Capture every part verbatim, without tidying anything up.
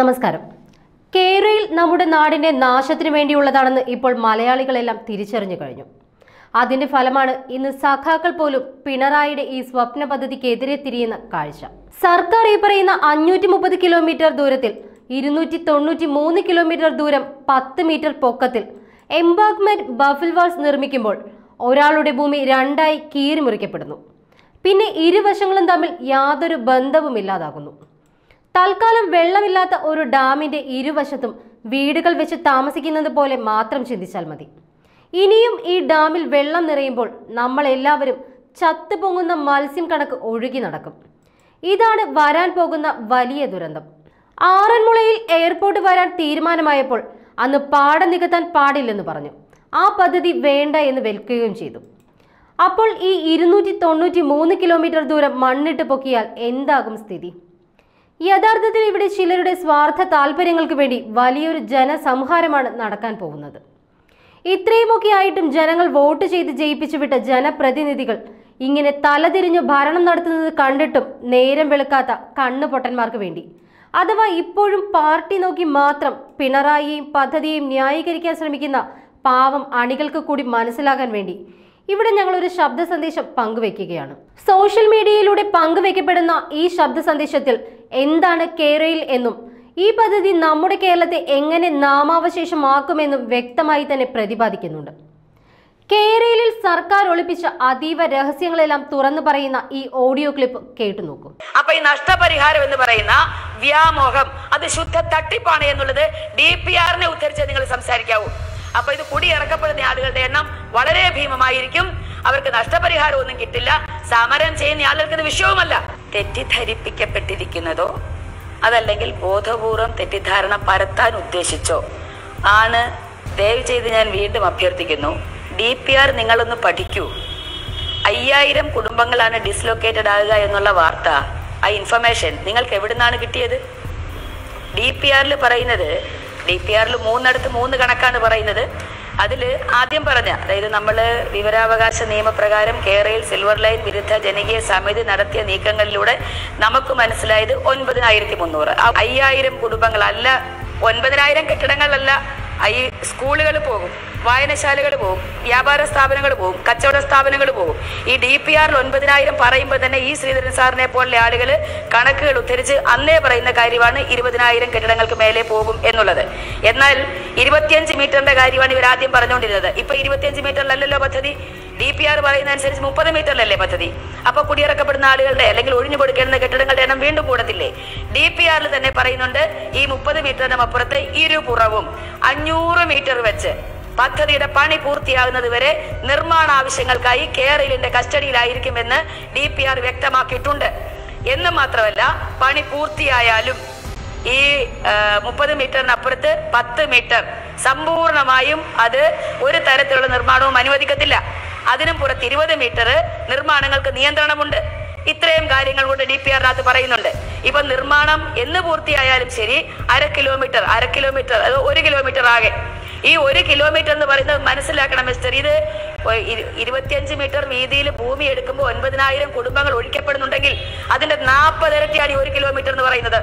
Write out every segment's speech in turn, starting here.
നമസ്കാരം. കേരളയിൽ നമ്മുടെ നാടിന്റെ നാശത്തിനു വേണ്ടിയുള്ളതാണെന്ന് ഇപ്പോൾ മലയാളികളെല്ലാം തിരിച്ചറിഞ്ഞു കഴിഞ്ഞു. അതിന്റെ ഫലമാണ് ഇന്ന് സഖാക്കൾ പോലും പിണറായിയുടെ ഈ സ്വപ്ന പദ്ധതിക്കെതിരെ തിരിയുന്ന കാഴ്ച. സർക്കാർ ഈ പറയുന്ന അഞ്ഞൂറ്റി മുപ്പത് കിലോമീറ്റർ ദൂരത്തിൽ ഇരുന്നൂറ്റി തൊണ്ണൂറ്റി മൂന്ന് കിലോമീറ്റർ ദൂരം പത്ത് മീറ്റർ പൊക്കത്തിൽ എംബാങ്ക്മെന്റ് ബഫിൽ വാൾസ് നിർമ്മിക്കുമ്പോൾ ഒരാളുടെ ഭൂമി രണ്ടായി കീറിമുറിക്കപ്പെടുന്നു. പിന്നെ ഇരുവശങ്ങളും തമ്മിൽ യാതൊരു ബന്ധവും ഇല്ലാതാകുന്നു. തൽക്കാലം വെള്ളമില്ലാത്ത ഒരു ഡാമിന്റെ ഇരുവശത്തും വീടുകൾ വെച്ച് താമസിക്കുന്നത് പോലെ മാത്രം ചിന്തിച്ചാൽ മതി. ഇനിയും ഈ ഡാമിൽ വെള്ളം നിറയുമ്പോൾ നമ്മൾ എല്ലാവരും ചത്തുപൊങ്ങുന്ന മത്സ്യം കണക്ക് ഒഴുകി നടക്കും. ഇതാണ് വരാൻ പോകുന്ന വലിയ ദുരന്തം. ആറന്മുളയിൽ എയർപോർട്ട് വരാൻ തീരുമാനമായപ്പോൾ അന്ന് പാടം നികത്താൻ പാടില്ലെന്ന് പറഞ്ഞു. ആ പദ്ധതി വേണ്ട എന്ന് വെൽക്കുകയും ചെയ്തു. അപ്പോൾ ഈ ഇരുന്നൂറ്റി തൊണ്ണൂറ്റി മൂന്ന് കിലോമീറ്റർ ദൂരം മണ്ണിട്ട് പൊക്കിയാൽ എന്താകും സ്ഥിതി? യഥാർത്ഥത്തിൽ ഇവിടെ ചിലരുടെ സ്വാർത്ഥ താല്പര്യങ്ങൾക്ക് വേണ്ടി വലിയൊരു ജനസംഹാരമാണ് നടക്കാൻ പോകുന്നത്. ഇത്രയുമൊക്കെ ആയിട്ടും ജനങ്ങൾ വോട്ട് ചെയ്ത് ജയിപ്പിച്ചു വിട്ട ജനപ്രതിനിധികൾ ഇങ്ങനെ തലതിരിഞ്ഞു ഭരണം നടത്തുന്നത് കണ്ടിട്ടും നേരം വെളുക്കാത്ത കണ്ണുപൊട്ടന്മാർക്ക് വേണ്ടി, അഥവാ ഇപ്പോഴും പാർട്ടി നോക്കി മാത്രം പിണറായിയെയും പദ്ധതിയെയും ന്യായീകരിക്കാൻ ശ്രമിക്കുന്ന പാവം അണികൾക്ക് കൂടി മനസ്സിലാകാൻ വേണ്ടി ഇവിടെ ഞങ്ങൾ ഒരു ശബ്ദ സന്ദേശം പങ്കുവെക്കുകയാണ്. സോഷ്യൽ മീഡിയയിലൂടെ പങ്കുവെക്കപ്പെടുന്ന ഈ ശബ്ദ സന്ദേശത്തിൽ എന്താണ് കേരളയിൽ എന്നും ഈ പദ്ധതി നമ്മുടെ കേരളത്തെ എങ്ങനെ നാമാവശേഷമാക്കുമെന്നും വ്യക്തമായി തന്നെ പ്രതിപാദിക്കുന്നുണ്ട്. കേരളയിൽ സർക്കാർ ഒളിപ്പിച്ച അതീവ രഹസ്യങ്ങളെല്ലാം തുറന്നു പറയുന്ന ഈ ഓഡിയോ ക്ലിപ്പ് കേട്ടു നോക്കും. അപ്പൊ ഈ നഷ്ടപരിഹാരം എന്ന് പറയുന്ന വ്യാമോഹം അത് ശുദ്ധ തട്ടിപ്പാണ് എന്നുള്ളത് ഡി പി ആറിനെ ഉദ്ധരിച്ച് നിങ്ങൾ സംസാരിക്കാവൂ. അപ്പൊ ഇത് കുടിയിറക്കപ്പെടുന്ന ആളുകളുടെ എണ്ണം വളരെ ഭീമമായിരിക്കും. അവർക്ക് നഷ്ടപരിഹാരം ഒന്നും കിട്ടില്ല. സമരം ചെയ്യുന്ന ആളുകൾക്ക് ഇത് വിഷയവുമല്ല. തെറ്റിദ്ധരിപ്പിക്കപ്പെട്ടിരിക്കുന്നതോ അതല്ലെങ്കിൽ ബോധപൂർവം തെറ്റിദ്ധാരണ പരത്താൻ ഉദ്ദേശിച്ചോ ആണ്. ദയവ് ചെയ്ത് ഞാൻ വീണ്ടും അഭ്യർത്ഥിക്കുന്നു, ഡി പി ആർ നിങ്ങളൊന്ന് പഠിക്കൂ. അയ്യായിരം കുടുംബങ്ങളാണ് ഡിസ്ലൊക്കേറ്റഡ് ആകുക എന്നുള്ള വാർത്ത, ആ ഇൻഫർമേഷൻ നിങ്ങൾക്ക് എവിടെ നിന്നാണ് കിട്ടിയത്? ഡി പി ആറിൽ പറയുന്നത്, ഡി പി ആറിൽ മൂന്നിടത്ത് മൂന്ന് കണക്കാണ് പറയുന്നത്. അതിൽ ആദ്യം പറഞ്ഞ, അതായത് നമ്മൾ വിവരാവകാശ നിയമപ്രകാരം കേരളയിൽ സിൽവർ ലൈൻ വിരുദ്ധ ജനകീയ സമിതി നടത്തിയ നീക്കങ്ങളിലൂടെ നമുക്ക് മനസ്സിലായത് ഒൻപതിനായിരത്തി മുന്നൂറ്. അയ്യായിരം കുടുംബങ്ങളല്ല, ഒൻപതിനായിരം കെട്ടിടങ്ങളല്ല. ഈ സ്കൂളുകൾ പോകും, വായനശാലകൾ പോകും, വ്യാപാര സ്ഥാപനങ്ങൾ പോകും, കച്ചവട സ്ഥാപനങ്ങൾ പോകും. ഈ ഡി പി ആറിൽ ഒൻപതിനായിരം പറയുമ്പോൾ തന്നെ ഈ ശ്രീധരൻ സാറിനെ പോലുള്ള ആളുകൾ കണക്കുകൾ ഉദ്ധരിച്ച് അന്നേ പറയുന്ന കാര്യമാണ് ഇരുപതിനായിരം കെട്ടിടങ്ങൾക്ക് മേലെ പോകും എന്നുള്ളത്. എന്നാൽ ഇരുപത്തിയഞ്ച് മീറ്ററിന്റെ കാര്യമാണ് ഇവർ ആദ്യം പറഞ്ഞുകൊണ്ടിരുന്നത്. ഇപ്പൊ ഇരുപത്തിയഞ്ച് മീറ്ററിലല്ലല്ലോ പദ്ധതി, ഡി പി ആർ പറയുന്ന അനുസരിച്ച് മുപ്പത് മീറ്ററിലല്ലേ പദ്ധതി. അപ്പൊ കുടിയിറക്കപ്പെടുന്ന ആളുകളുടെ അല്ലെങ്കിൽ ഒഴിഞ്ഞു കൊടുക്കേണ്ട കെട്ടിടങ്ങളുടെ എണ്ണം വീണ്ടും കൂടത്തില്ലേ? ഡി പി ആറിൽ തന്നെ പറയുന്നുണ്ട്, ഈ മുപ്പത് മീറ്ററിനും അപ്പുറത്തെ ഇരുപുറവും അഞ്ഞൂറ് മീറ്റർ വെച്ച് പദ്ധതിയുടെ പണി പൂർത്തിയാകുന്നത് വരെ നിർമ്മാണ ആവശ്യങ്ങൾക്കായി കേരളിന്റെ കസ്റ്റഡിയിലായിരിക്കുമെന്ന് ഡി പി ആർ വ്യക്തമാക്കിയിട്ടുണ്ട്. എന്ന് മാത്രമല്ല, പണി പൂർത്തിയായാലും ഈ മുപ്പത് മീറ്ററിനപ്പുറത്ത് പത്ത് മീറ്റർ സമ്പൂർണമായും അത് ഒരു തരത്തിലുള്ള നിർമ്മാണവും അനുവദിക്കത്തില്ല. അതിനും പുറത്ത് ഇരുപത് മീറ്റർ നിർമ്മാണങ്ങൾക്ക് നിയന്ത്രണമുണ്ട്. ഇത്രയും കാര്യങ്ങൾ കൊണ്ട് ഡി പി ആറിനകത്ത് പറയുന്നുണ്ട്. ഇപ്പൊ നിർമ്മാണം എന്ന് പൂർത്തിയായാലും ശരി, അര കിലോമീറ്റർ അര കിലോമീറ്റർ അത് ഒരു കിലോമീറ്റർ ആകെ. ഈ ഒരു കിലോമീറ്റർ എന്ന് പറയുന്നത് മനസ്സിലാക്കണം മിസ്റ്റർ. ഇത് ഇരുപത്തിയഞ്ച് മീറ്റർ വീതിയിൽ ഭൂമി എടുക്കുമ്പോൾ ഒൻപതിനായിരം കുടുംബങ്ങൾ ഒഴിക്കപ്പെടുന്നുണ്ടെങ്കിൽ അതിന്റെ നാൽപ്പത് ഇരട്ടിയാണ് ഈ ഒരു കിലോമീറ്റർ എന്ന് പറയുന്നത്.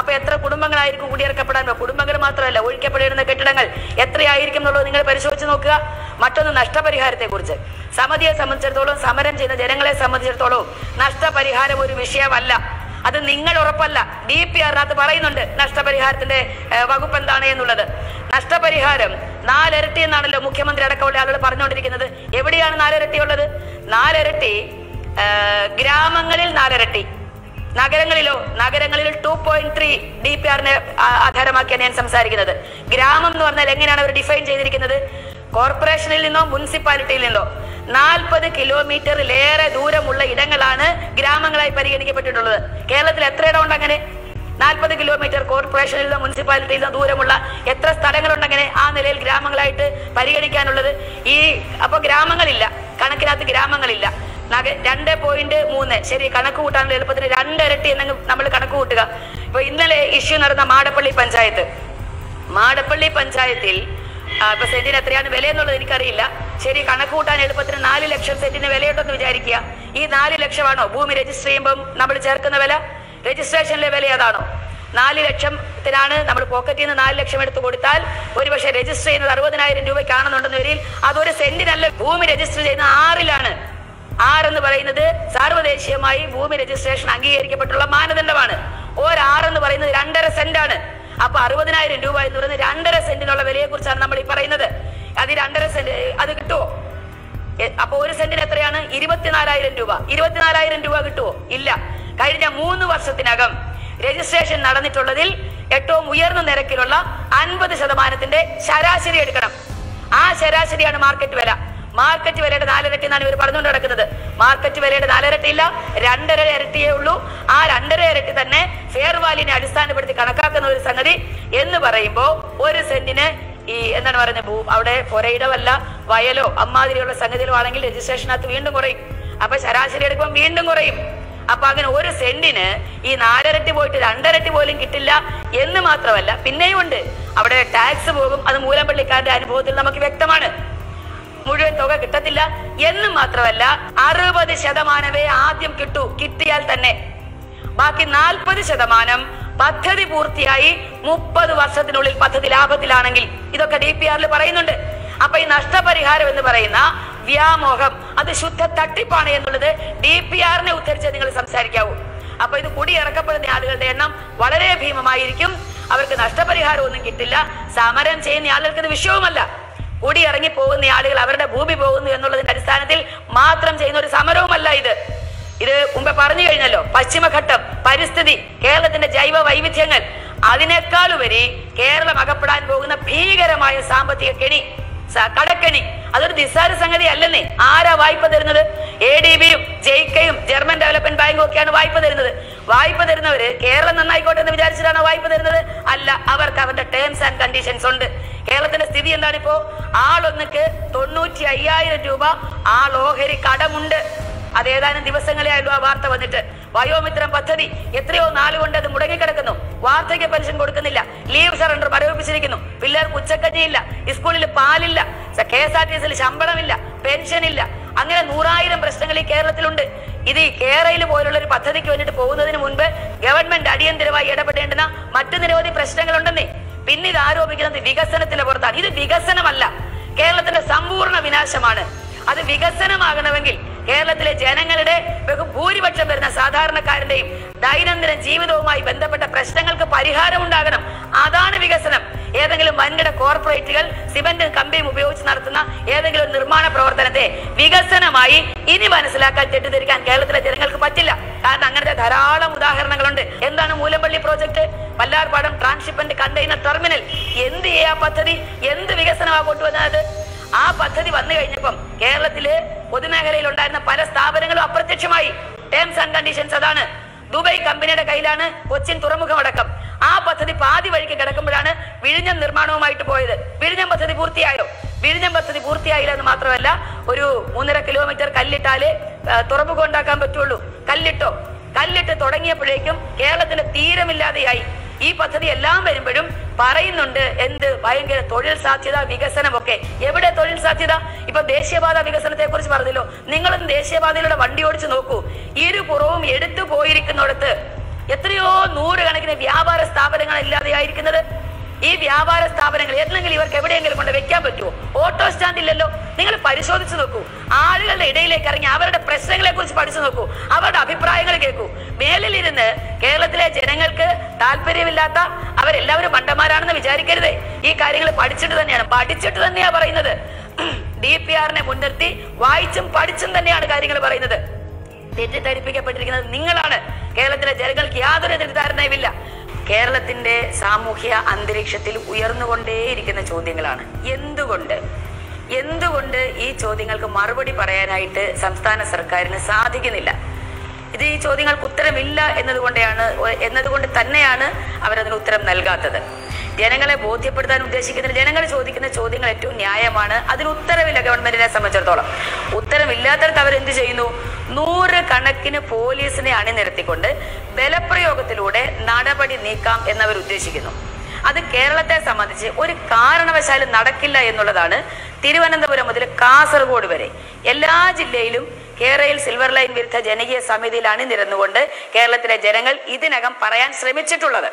അപ്പൊ എത്ര കുടുംബങ്ങളായിരിക്കും കുടിയിറക്കപ്പെടാൻ? കുടുംബങ്ങൾ മാത്രമല്ല, ഒഴിക്കപ്പെടേണ്ട കെട്ടിടങ്ങൾ എത്രയായിരിക്കും എന്നുള്ളത് നിങ്ങൾ പരിശോധിച്ച് നോക്കുക. മറ്റൊന്ന്, നഷ്ടപരിഹാരത്തെ കുറിച്ച് സമിതിയെ സംബന്ധിച്ചിടത്തോളം, സമരം ചെയ്യുന്ന ജനങ്ങളെ സംബന്ധിച്ചിടത്തോളം നഷ്ടപരിഹാരം ഒരു വിഷയമല്ല. അത് നിങ്ങൾ ഉറപ്പല്ല, ഡി പി ആറിനകത്ത് പറയുന്നുണ്ട് നഷ്ടപരിഹാരത്തിന്റെ വകുപ്പ് എന്താണ് എന്നുള്ളത്. നഷ്ടപരിഹാരം നാലിരട്ടി എന്നാണല്ലോ മുഖ്യമന്ത്രി അടക്കമുള്ള ആളുകൾ പറഞ്ഞുകൊണ്ടിരിക്കുന്നത്. എവിടെയാണ് നാലിരട്ടി ഉള്ളത്? നാലിരട്ടി ഗ്രാമങ്ങളിൽ, നാലിരട്ടി നഗരങ്ങളിലോ? നഗരങ്ങളിൽ two point three D P ആറിനെ ആധാരമാക്കിയാണ് ഞാൻ സംസാരിക്കുന്നത്. ഗ്രാമം എന്ന് പറഞ്ഞാൽ എങ്ങനെയാണ് അവർ ഡിഫൈൻ ചെയ്തിരിക്കുന്നത്? കോർപ്പറേഷനിൽ നിന്നോ മുനിസിപ്പാലിറ്റിയിൽ നിന്നോ നാൽപ്പത് കിലോമീറ്ററിലേറെ ദൂരമുള്ള ഇടങ്ങളാണ് ഗ്രാമങ്ങളായി പരിഗണിക്കപ്പെട്ടിട്ടുള്ളത്. കേരളത്തിൽ എത്ര ഇടമുണ്ട് അങ്ങനെ? നാൽപ്പത് കിലോമീറ്റർ കോർപ്പറേഷനിൽ നിന്നോ മുനിസിപ്പാലിറ്റിയിൽ നിന്നോ ദൂരമുള്ള എത്ര സ്ഥലങ്ങളുണ്ട് അങ്ങനെ ആ നിലയിൽ ഗ്രാമങ്ങളായിട്ട് പരിഗണിക്കാനുള്ളത്? ഈ അപ്പൊ ഗ്രാമങ്ങളില്ല, കണക്കിനകത്ത് ഗ്രാമങ്ങളില്ല. രണ്ട് പോയിന്റ് മൂന്ന് ശരി, കണക്ക് കൂട്ടാനുള്ള എളുപ്പത്തിന് രണ്ടിരട്ടി എന്നങ്ങ് നമ്മൾ കണക്ക് കൂട്ടുക. ഇപ്പൊ ഇന്നലെ ഇഷ്യൂ നടന്ന മാടപ്പള്ളി പഞ്ചായത്ത്, മാടപ്പള്ളി പഞ്ചായത്തിൽ ഇപ്പൊ സെന്റിന് എത്രയാണ് വില എന്നുള്ളത് എനിക്കറിയില്ല. ശരി, കണക്ക് കൂട്ടാൻ എളുപ്പത്തിന് നാല് ലക്ഷം സെന്റിന് വിലയുണ്ടെന്ന് വിചാരിക്കുക. ഈ നാല് ലക്ഷമാണോ ഭൂമി രജിസ്റ്റർ ചെയ്യുമ്പോൾ നമ്മൾ ചേർക്കുന്ന വില? രജിസ്ട്രേഷനിലെ വില അതാണോ? നാല് ലക്ഷം ലക്ഷത്തിനാണ് നമ്മൾ പോക്കറ്റിൽ നിന്ന് നാല് ലക്ഷം എടുത്തു കൊടുത്താൽ ഒരുപക്ഷെ രജിസ്റ്റർ ചെയ്യുന്നത് അറുപതിനായിരം രൂപയ്ക്കാണെന്നുണ്ടെന്ന് വരിൽ അതൊരു സെന്റിനല്ല. ഭൂമി രജിസ്റ്റർ ചെയ്യുന്ന ആറിലാണ്. ആറെന്ന് പറയുന്നത് സാർവദേശീയമായി ഭൂമി രജിസ്ട്രേഷൻ അംഗീകരിക്കപ്പെട്ടുള്ള മാനദണ്ഡമാണ്. ഒരാറെന്ന് പറയുന്നത് രണ്ടര സെന്റാണ്. അപ്പൊ അറുപതിനായിരം രൂപ എന്ന് പറയുന്നത് രണ്ടര സെന്റിനുള്ള വിലയെ കുറിച്ചാണ് നമ്മൾ ഈ പറയുന്നത്. അത് രണ്ടര സെന്റ് അത് കിട്ടുമോ? അപ്പൊ ഒരു സെന്റിന് എത്രയാണ്? ഇരുപത്തിനാലായിരം രൂപ. ഇരുപത്തിനാലായിരം രൂപ കിട്ടുമോ? ഇല്ല. കഴിഞ്ഞ മൂന്ന് വർഷത്തിനകം രജിസ്ട്രേഷൻ നടന്നിട്ടുള്ളതിൽ ഏറ്റവും ഉയർന്ന നിരക്കിലുള്ള അൻപത് ശതമാനത്തിന്റെ ശരാശരി എടുക്കണം. ആ ശരാശരിയാണ് മാർക്കറ്റ് വില. മാർക്കറ്റ് വിലയുടെ നാലിരട്ടി എന്നാണ് ഇവർ പറഞ്ഞുകൊണ്ട് നടക്കുന്നത്. മാർക്കറ്റ് വിലയുടെ നാലിരട്ടി ഇല്ല, രണ്ടര ഇരട്ടിയേ ഉള്ളൂ. ആ രണ്ടര ഇരട്ടി തന്നെ ഫെയർ വാല്യൂവിനെ അടിസ്ഥാനപ്പെടുത്തി കണക്കാക്കുന്ന ഒരു സംഗതി എന്ന് പറയുമ്പോൾ ഒരു സെന്റിന് ഈ എന്താണ് പറയുന്നത്, അവിടെ പുരയിടമല്ല വയലോ അമ്മാതിരിയുള്ള സംഗതികളോ ആണെങ്കിൽ രജിസ്ട്രേഷനകത്ത് വീണ്ടും കുറയും. അപ്പൊ ശരാശരി എടുക്കുമ്പോൾ വീണ്ടും കുറയും. അപ്പൊ അങ്ങനെ ഒരു സെന്റിന് ഈ നാലിരട്ടി പോയിട്ട് രണ്ടിരട്ടി പോലും കിട്ടില്ല എന്ന് മാത്രമല്ല, പിന്നെയും ഉണ്ട് അവിടെ ടാക്സ് പോകും. അത് മൂലംപള്ളിക്കാരുടെ അനുഭവത്തിൽ നമുക്ക് വ്യക്തമാണ്. മുഴുവൻ തുക കിട്ടത്തില്ല എന്നും മാത്രമല്ല, അറുപത് ശതമാനമേ ആദ്യം കിട്ടൂ. കിട്ടിയാൽ തന്നെ ബാക്കി നാൽപ്പത് ശതമാനം പദ്ധതി പൂർത്തിയായി മുപ്പത് വർഷത്തിനുള്ളിൽ പദ്ധതി ലാഭത്തിലാണെങ്കിൽ, ഇതൊക്കെ ഡി പി ആറിൽ പറയുന്നുണ്ട്. അപ്പൊ ഈ നഷ്ടപരിഹാരം എന്ന് പറയുന്ന വ്യാമോഹം അത് ശുദ്ധ തട്ടിപ്പാണ് എന്നുള്ളത് ഡി പി ആറിനെ ഉദ്ധരിച്ച് നിങ്ങൾ സംസാരിക്കാവൂ. അപ്പൊ ഇത് കുടിയിറക്കപ്പെടുന്ന ആളുകളുടെ എണ്ണം വളരെ ഭീമമായിരിക്കും. അവർക്ക് നഷ്ടപരിഹാരം ഒന്നും കിട്ടില്ല. സമരം ചെയ്യുന്ന ആളുകൾക്ക് ഇത് വിഷയവുമല്ല. കുടിയിറങ്ങി പോകുന്ന ആളുകൾ അവരുടെ ഭൂമി പോകുന്നു എന്നുള്ളതിന്റെ അടിസ്ഥാനത്തിൽ മാത്രം ചെയ്യുന്ന ഒരു സമരവുമല്ല ഇത്. ഇത് മുമ്പ് പറഞ്ഞു കഴിഞ്ഞല്ലോ. പശ്ചിമഘട്ടം, പരിസ്ഥിതി, കേരളത്തിന്റെ ജൈവ വൈവിധ്യങ്ങൾ, അതിനേക്കാളുപരി കേരളം അകപ്പെടാൻ പോകുന്ന ഭീകരമായ സാമ്പത്തിക കെണി, കടക്കെണി, അതൊരു നിസ്സാര സംഗതി അല്ലെന്നേ. ആരാ വായ്പ തരുന്നത്? എ ഡി ബിയും ജെയ്ക്കയും ജർമ്മൻ ഡെവലപ്മെന്റ് ബാങ്കും ഒക്കെയാണ് വായ്പ തരുന്നത്. വായ്പ തരുന്നവര് കേരളം നന്നായിക്കോട്ടെ എന്ന് വിചാരിച്ചിട്ടാണോ വായ്പ തരുന്നത്? അല്ല, അവർക്ക് അവരുടെ ടേംസ് ആൻഡ് കണ്ടീഷൻസ് ഉണ്ട്. കേരളത്തിന്റെ സ്ഥിതി എന്താണിപ്പോ? ആളൊന്നുക്ക് തൊണ്ണൂറ്റി അയ്യായിരം രൂപ ആളോഹരി കടമുണ്ട്. അത് ഏതാനും ദിവസങ്ങളെ ആയുള്ളൂ ആ വാർത്ത വന്നിട്ട്. വയോമിത്രം പദ്ധതി എത്രയോ നാളുകൊണ്ട് അത് മുടങ്ങിക്കിടക്കുന്നു. വാർദ്ധക്യ പെൻഷൻ കൊടുക്കുന്നില്ല. ലീവ് സറണ്ടർ മരവിപ്പിച്ചിരിക്കുന്നു. പിള്ളേർക്ക് ഉച്ചക്കഞ്ഞിയില്ല, സ്കൂളിൽ പാലില്ല, കെ എസ് ആർ ടി സിയിൽ ശമ്പളമില്ല, പെൻഷൻ ഇല്ല. അങ്ങനെ നൂറായിരം പ്രശ്നങ്ങൾ ഈ കേരളത്തിലുണ്ട്. ഇത് ഈ കേരളയിൽ പോലുള്ള ഒരു പദ്ധതിക്ക് വേണ്ടിട്ട് പോകുന്നതിന് മുൻപ് ഗവൺമെന്റ് അടിയന്തരമായി ഇടപെടേണ്ടുന്ന മറ്റു നിരവധി പ്രശ്നങ്ങളുണ്ടെന്നേ. പിന്നെ ഇത് ആരോപിക്കുന്നത് വികസനത്തിന്റെ പുറത്താണ്. ഇത് വികസനമല്ല, കേരളത്തിന്റെ സമ്പൂർണ്ണ വിനാശമാണ്. അത് വികസനമാകണമെങ്കിൽ കേരളത്തിലെ ജനങ്ങളുടെ ബഹുഭൂരിപക്ഷം വരുന്ന സാധാരണക്കാരന്റെയും ദൈനംദിന ജീവിതവുമായി ബന്ധപ്പെട്ട പ്രശ്നങ്ങൾക്ക് പരിഹാരം ഉണ്ടാകണം. അതാണ് വികസനം. ഏതെങ്കിലും വൻകിട കോർപ്പറേറ്റുകൾ സിമന്റും കമ്പിയും ഉപയോഗിച്ച് നടത്തുന്ന ഏതെങ്കിലും നിർമ്മാണ പ്രവർത്തനത്തെ വികസനമായി ഇനി മനസ്സിലാക്കാൻ, തെറ്റിദ്ധരിക്കാൻ കേരളത്തിലെ ജനങ്ങൾക്ക് പറ്റില്ല. കാരണം അങ്ങനത്തെ ധാരാളം ഉദാഹരണങ്ങളുണ്ട്. എന്താണ് Moolampilly project, Vallarpadam transshipment container terminal? എന്ത് ചെയ്യാ പദ്ധതി? എന്ത് വികസനമാകോട്ട് വന്നത്? ആ പദ്ധതി വന്നു കഴിഞ്ഞപ്പം കേരളത്തില് പൊതുമേഖലയിൽ ഉണ്ടായിരുന്ന പല സ്ഥാപനങ്ങളും അപ്രത്യക്ഷമായി. ടേംസ് ആൻഡ് കണ്ടീഷൻസ് അതാണ്. ദുബൈ കമ്പനിയുടെ കയ്യിലാണ് കൊച്ചിൻ തുറമുഖം അടക്കം. ആ പദ്ധതി പാതി വഴിക്ക് കിടക്കുമ്പോഴാണ് വിഴിഞ്ഞം നിർമ്മാണവുമായിട്ട് പോയത്. വിഴിഞ്ഞം പദ്ധതി പൂർത്തിയായോ? വിഴിഞ്ഞം പദ്ധതി പൂർത്തിയായില്ല എന്ന് മാത്രമല്ല, ഒരു മൂന്നര കിലോമീറ്റർ കല്ലിട്ടാലേ തുറമുഖം ഉണ്ടാക്കാൻ പറ്റുള്ളൂ. കല്ലിട്ടോ? കല്ലിട്ട് തുടങ്ങിയപ്പോഴേക്കും കേരളത്തിന് തീരമില്ലാതെയായി. ഈ പദ്ധതി എല്ലാം വരുമ്പോഴും പറയുന്നുണ്ട് എന്ത് ഭയങ്കര തൊഴിൽ സാധ്യത വികസനമൊക്കെ. എവിടെ തൊഴിൽ സാധ്യത? ഇപ്പൊ ദേശീയപാത വികസനത്തെ കുറിച്ച് പറഞ്ഞല്ലോ. നിങ്ങളും ദേശീയപാതയിലൂടെ വണ്ടി ഓടിച്ചു നോക്കൂ. ഇരുപുറവും എടുത്തു പോയിരിക്കുന്നിടത്ത് എത്രയോ നൂറുകണക്കിന് വ്യാപാര സ്ഥാപനങ്ങൾ ഇല്ലാതെയായിരിക്കുന്നത്. ഈ വ്യാപാര സ്ഥാപനങ്ങൾ എന്തെങ്കിലും ഇവർക്ക് എവിടെയെങ്കിലും കൊണ്ട് വെക്കാൻ പറ്റുമോ? ഓട്ടോ സ്റ്റാൻഡ് ഇല്ലല്ലോ. നിങ്ങൾ പരിശോധിച്ചു നോക്കൂ. ആളുകളുടെ ഇടയിലേക്ക് ഇറങ്ങി അവരുടെ പ്രശ്നങ്ങളെ കുറിച്ച് പഠിച്ചു നോക്കൂ. അവരുടെ അഭിപ്രായങ്ങൾ കേൾക്കൂ. മേലിലിരുന്ന് കേരളത്തിലെ ജനങ്ങൾക്ക് താല്പര്യമില്ലാത്ത, അവരെല്ലാവരും മണ്ടന്മാരാണെന്ന് വിചാരിക്കരുത്. ഈ കാര്യങ്ങൾ പഠിച്ചിട്ട് തന്നെയാണ് പഠിച്ചിട്ട് തന്നെയാ പറയുന്നത്. ഡി പി ആറിനെ മുൻനിർത്തി വായിച്ചും പഠിച്ചും തന്നെയാണ് കാര്യങ്ങൾ പറയുന്നത്. തെറ്റിദ്ധരിപ്പിക്കപ്പെട്ടിരിക്കുന്നത് നിങ്ങളാണ്. കേരളത്തിലെ ജനങ്ങൾക്ക് യാതൊരു തെറ്റിദ്ധാരണയുമില്ല. കേരളത്തിന്റെ സാമൂഹ്യ അന്തരീക്ഷത്തിൽ ഉയർന്നുകൊണ്ടേയിരിക്കുന്ന ചോദ്യങ്ങളാണ് എന്തുകൊണ്ട് എന്തുകൊണ്ട് ഈ ചോദ്യങ്ങൾക്ക് മറുപടി പറയാനായിട്ട് സംസ്ഥാന സർക്കാരിന് സാധിക്കുന്നില്ല. ഇത് ഈ ചോദ്യങ്ങൾക്ക് ഉത്തരമില്ല എന്നതുകൊണ്ടാണ് എന്നതുകൊണ്ട് തന്നെയാണ് അവരതിന് ഉത്തരം നൽകാത്തത്. ജനങ്ങളെ ബോധ്യപ്പെടുത്താൻ ഉദ്ദേശിക്കുന്ന, ജനങ്ങൾ ചോദിക്കുന്ന ചോദ്യങ്ങൾ ഏറ്റവും ന്യായമാണ്. അതിന് ഉത്തരവില്ല ഗവൺമെന്റിനെ സംബന്ധിച്ചിടത്തോളം. ഉത്തരമില്ലാത്തടത്ത് അവരെന്ത് ചെയ്യുന്നു? നൂറ് കണക്കിന് പോലീസിനെ അണിനിരത്തിക്കൊണ്ട് ബലപ്രയോഗത്തിലൂടെ നടപടി നീക്കാം എന്നവർ ഉദ്ദേശിക്കുന്നു. അത് കേരളത്തെ സംബന്ധിച്ച് ഒരു കാരണവശാലും നടക്കില്ല എന്നുള്ളതാണ്. തിരുവനന്തപുരം മുതൽ കാസർഗോഡ് വരെ എല്ലാ ജില്ലയിലും കേരളയിൽ സിൽവർ ലൈൻ വിരുദ്ധ ജനകീയ സമിതിയിൽ അണിനിരന്നുകൊണ്ട് കേരളത്തിലെ ജനങ്ങൾ ഇതിനകം പറയാൻ ശ്രമിച്ചിട്ടുള്ളത്